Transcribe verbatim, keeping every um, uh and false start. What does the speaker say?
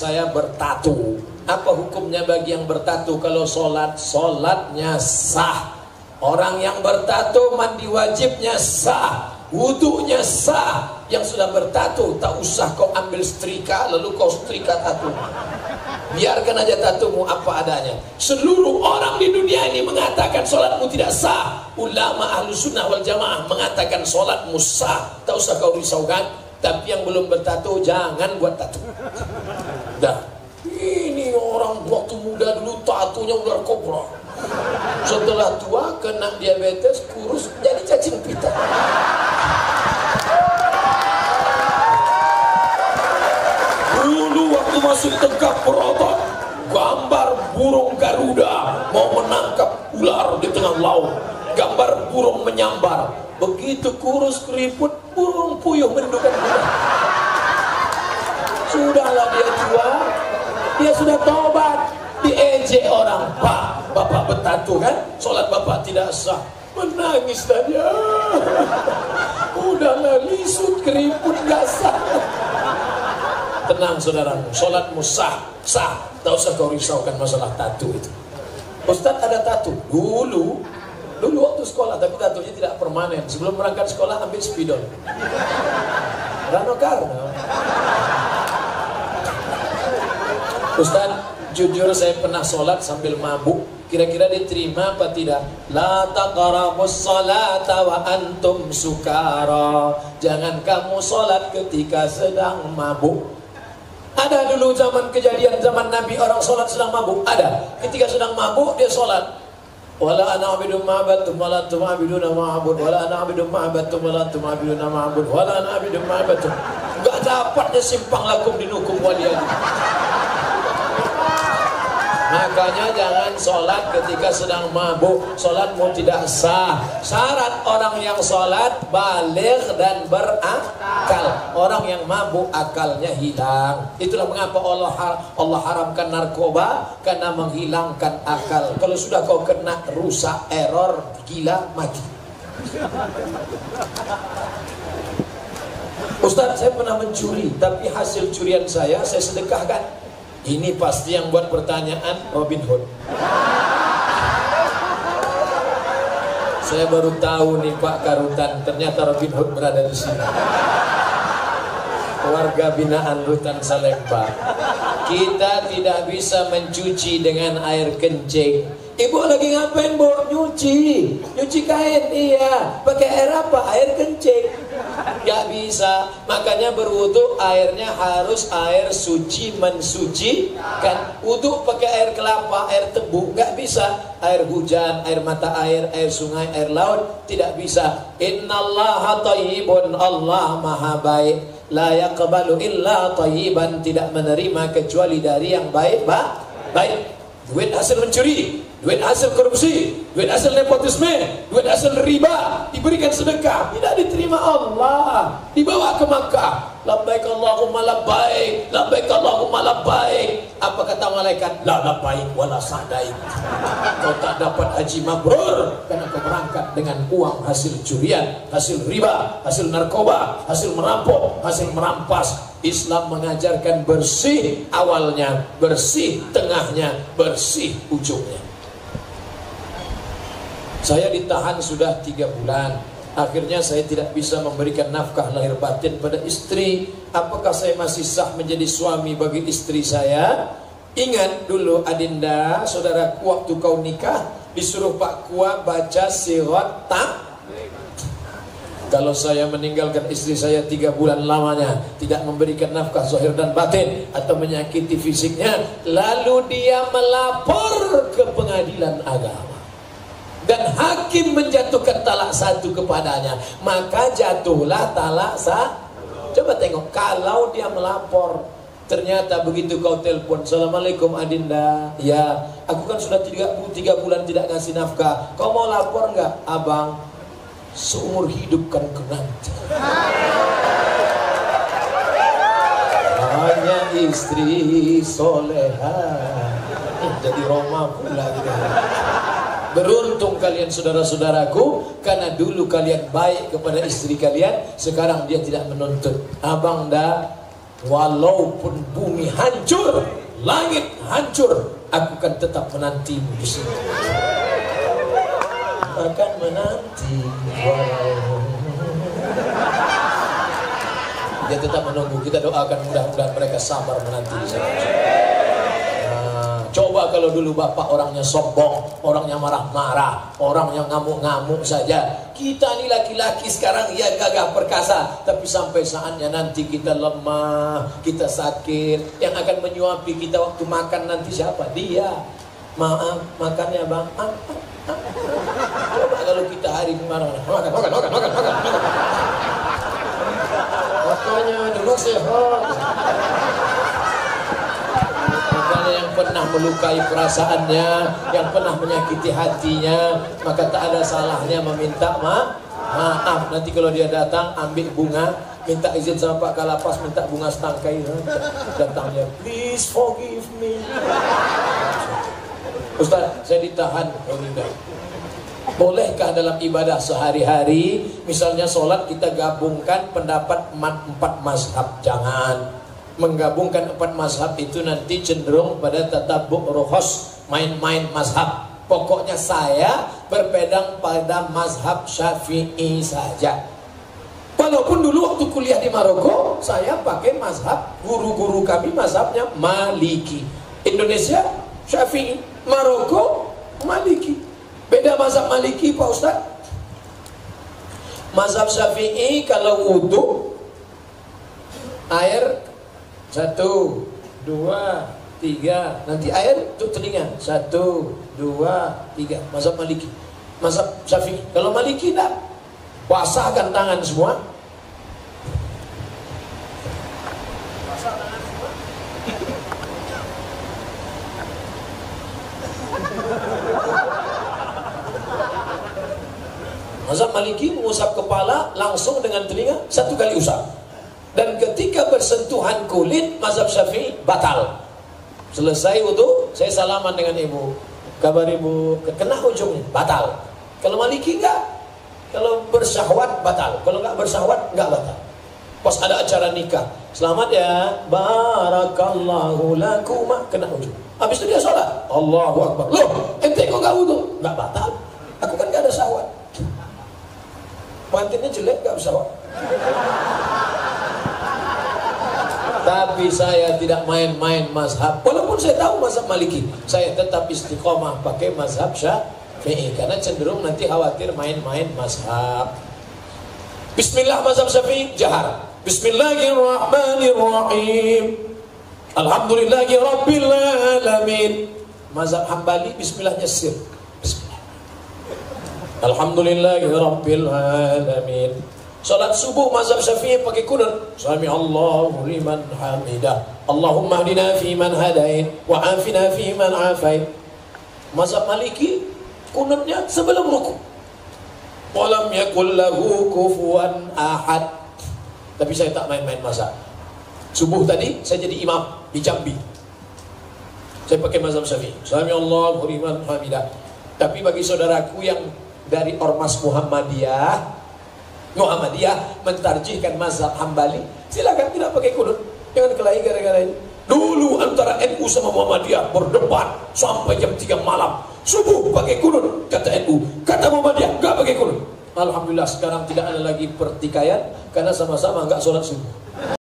saya bertatu. Apa hukumnya bagi yang bertatu? Kalau sholat, sholatnya sah. Orang yang bertatu mandi wajibnya sah, wudunya sah. Yang sudah bertatu tak usah kau ambil setrika lalu kau setrika tatu. Biarkan aja tatumu apa adanya. Seluruh orang di dunia ini mengatakan sholatmu tidak sah. Ulama ahlu sunnah wal jamaah mengatakan sholatmu sah. Tak usah kau risaukan. Tapi yang belum bertatu jangan buat tatu. Dah. Ini orang waktu muda dulu tatunya ular kobra. Setelah tua kena diabetes, kurus, jadi cacing pita. Masuk tegak berotot, gambar burung Garuda mau menangkap ular di tengah laut, gambar burung menyambar, begitu kurus keriput burung puyuh mendukan ular. Sudahlah dia tua, dia sudah tobat, diejek orang. Pak, bapak bertatu kan, sholat bapak tidak sah. Menangis tadi, udahlah lisut keriput gak sah. Tenang saudaraku, sholatmu sah, sah. Tak usah kau risaukan masalah tatu itu. Ustaz ada tatu. Dulu, dulu waktu sekolah, tapi tatunya tidak permanen. Sebelum berangkat sekolah ambil spidol. Rano Karno. Ustaz, jujur saya pernah sholat sambil mabuk. Kira-kira diterima apa tidak? La taqrabus salata wa antum sukara. Jangan kamu sholat ketika sedang mabuk. Ada dulu zaman kejadian zaman Nabi orang sholat sedang mabuk. Ada ketika sedang mabuk dia sholat. Wala ana abidu ma'abatum wala antum abiduna ma'abud. Wala ana abidu ma'abatum wala antum abiduna ma'abud. Wala ana abidu ma'abatum. Gak dapatnya simpang lakum dinukum waliya. Makanya jangan sholat ketika sedang mabuk. Sholatmu tidak sah. Syarat orang yang sholat baligh dan berakal. Orang yang mabuk akalnya hilang. Itulah mengapa Allah har Allah haramkan narkoba, karena menghilangkan akal. Kalau sudah kau kena rusak, error, gila, mati. Ustaz, saya pernah mencuri, tapi hasil curian saya saya sedekahkan. Ini pasti yang buat pertanyaan Robin Hood. Saya baru tahu nih Pak Karutan, ternyata Robin Hood berada di sini. Warga binaan Rutan Salemba. Kita tidak bisa mencuci dengan air kencing. Ibu lagi ngapain, Bu? Nyuci. Nyuci kain, iya. Pakai air apa? Air kencing. Gak bisa. Makanya berwudu airnya harus air suci mensuci. Kan wudu pakai air kelapa, air tebu. Gak bisa. Air hujan, air mata air, air sungai, air laut. Tidak bisa. Innallaha thayyibun, Allah maha baik. La yaqbalu illa thayyiban, tidak menerima kecuali dari yang baik. Ba? Baik. Duit hasil mencuri, duit hasil korupsi, duit hasil nepotisme, duit hasil riba, diberikan sedekah, tidak diterima Allah. Dibawa ke Makkah. Labbaik Allahumma labbaik, labbaik Allahumma labbaik. Apa kata malaikat? La labbaik wala sa'daik. Kau tak dapat haji mabrur karena kau berangkat dengan uang hasil curian, hasil riba, hasil narkoba, hasil merampok, hasil merampas. Islam mengajarkan bersih awalnya, bersih tengahnya, bersih ujungnya. Saya ditahan sudah tiga bulan. Akhirnya saya tidak bisa memberikan nafkah lahir batin pada istri. Apakah saya masih sah menjadi suami bagi istri saya? Ingat dulu Adinda, saudara, waktu kau nikah disuruh Pak Kua baca sirat tak. Kalau saya meninggalkan istri saya tiga bulan lamanya, tidak memberikan nafkah zahir dan batin, atau menyakiti fisiknya, lalu dia melapor ke pengadilan agama. Dan hakim menjatuhkan talak satu kepadanya, maka jatuhlah talak satu. Coba tengok, kalau dia melapor, ternyata begitu kau telepon, Assalamualaikum Adinda, ya, aku kan sudah tiga, tiga bulan tidak ngasih nafkah, kau mau lapor nggak? Abang, seumur hidup kan kenanti. Hanya istri soleha. Eh, jadi Roma pula gitu. Beruntung kalian saudara-saudaraku, karena dulu kalian baik kepada istri kalian. Sekarang dia tidak menuntut. Abang dah Walaupun bumi hancur, langit hancur, aku kan tetap menantimu di sini. Akan menanti. Dia tetap menunggu. Kita doakan mudah-mudahan mereka sabar menanti di sana. Nah, coba kalau dulu bapak orangnya sombong, orangnya marah-marah, orangnya ngamuk-ngamuk saja. Kita ini laki-laki sekarang ya gagah perkasa, tapi sampai saatnya nanti kita lemah, kita sakit. Yang akan menyuapi kita waktu makan nanti siapa? Dia. Maaf, makannya bang. Apa? Coba kalau kita hari kemarin makan, makan, makan, makan, makan, makan. Makanya dulu sehat. Makanya yang pernah melukai perasaannya, yang pernah menyakiti hatinya, maka tak ada salahnya meminta maaf. Maaf, nanti kalau dia datang ambil bunga, minta izin sama Pak Kalapas, minta bunga setangkai. Datangnya, please forgive me. Ustaz, saya ditahan. Oh, tidak. Bolehkah dalam ibadah sehari-hari, misalnya sholat, kita gabungkan pendapat empat mazhab? Jangan. Menggabungkan empat mazhab itu nanti cenderung pada tatabuk rohos, main-main mazhab. Pokoknya saya berpedang pada mazhab Syafi'i saja. Walaupun dulu waktu kuliah di Maroko, saya pakai mazhab, guru-guru kami mazhabnya Maliki. Indonesia, Syafi'i. Maroko, Maliki. Beda mazhab Maliki, Pak Ustaz. Mazhab Syafi'i kalau wudhu, air satu, dua, tiga. Nanti air untuk telinga satu, dua, tiga. Mazhab Maliki. Mazhab Syafi'i. Kalau Maliki tidak, basahkan tangan semua. Basah tangan semua. Mazhab Maliki mengusap kepala langsung dengan telinga satu kali usap, dan ketika bersentuhan kulit mazhab Syafi'i batal. Selesai wudhu, saya salaman dengan ibu, kabar ibu, kena ujungnya batal. Kalau Maliki enggak, kalau bersyahwat batal, kalau enggak bersyahwat enggak batal. Pas ada acara nikah, selamat ya, barakallahu lakuma, kena ujung. Habis itu dia sholat, Allahu Akbar. Loh, ente kok enggak wudhu? Enggak batal, aku kan enggak ada syahwat. Pantinnya jelek, gak usah. Tapi saya tidak main-main mazhab. Walaupun saya tahu mazhab Maliki, saya tetap istiqomah pakai mazhab Syafi'i, karena cenderung nanti khawatir main-main mazhab. Bismillah mazhab Syafi'i jahar. Bismillahirrahmanirrahim. Alhamdulillahi Rabbil Alamin. Mazhab Hambali bismillahnya sir. Alhamdulillahirabbil alamin. Salat subuh mazhab Syafi'i pakai qunut. Sami Allahu liman hamidah. Allahumma hdina fi man hadait wa afina fi man afait. Mazhab Maliki qunutnya sebelum ruku. Wa lam yakul lahu kufuwan ahad. Tapi saya tak main-main mazhab. Subuh tadi saya jadi imam di Jambi. Saya pakai mazhab Syafi'i. Sami Allahu liman hamidah. Tapi bagi saudaraku yang dari ormas Muhammadiyah, Muhammadiyah mentarjihkan mazhab Hambali, silakan, tidak pakai qunut. Jangan kelahi gara-gara ini. Dulu antara N U sama Muhammadiyah berdebat sampai jam tiga malam. Subuh pakai qunut, kata N U, kata Muhammadiyah nggak pakai qunut. Alhamdulillah sekarang tidak ada lagi pertikaian karena sama-sama nggak sholat subuh.